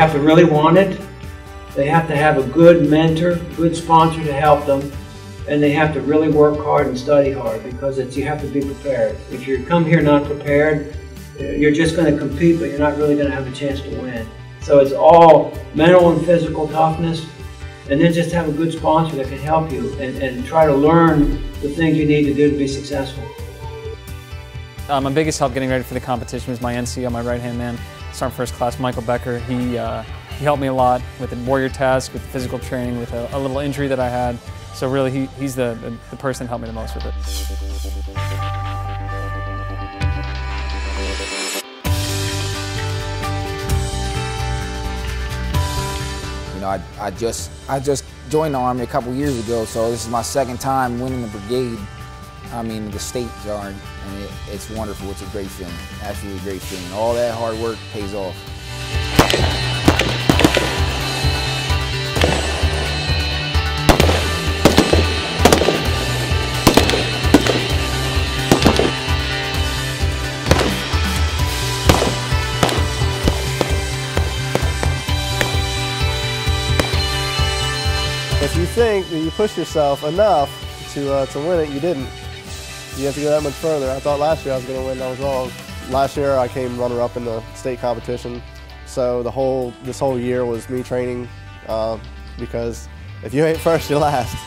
have to really want it, they have to have a good mentor, good sponsor to help them, and they have to really work hard and study hard, because you have to be prepared. If you come here not prepared, you're just going to compete, but you're not really going to have a chance to win. So it's all mental and physical toughness, and then just have a good sponsor that can help you and try to learn the things you need to do to be successful. My biggest help getting ready for the competition was my NCO, my right-hand man, Sergeant First Class Michael Becker. He helped me a lot with the warrior task, with physical training, with a little injury that I had. So really, he's the person that helped me the most with it. You know, I just joined the Army a couple years ago, so this is my second time winning the brigade. I mean, the state yard, and it's wonderful. It's a great feeling, absolutely a great feeling. All that hard work pays off. If you think that you push yourself enough to win it, you didn't. You have to go that much further. I thought last year I was going to win, and I was wrong. Last year I came runner-up in the state competition, so this whole year was me training, because if you ain't first, you're last.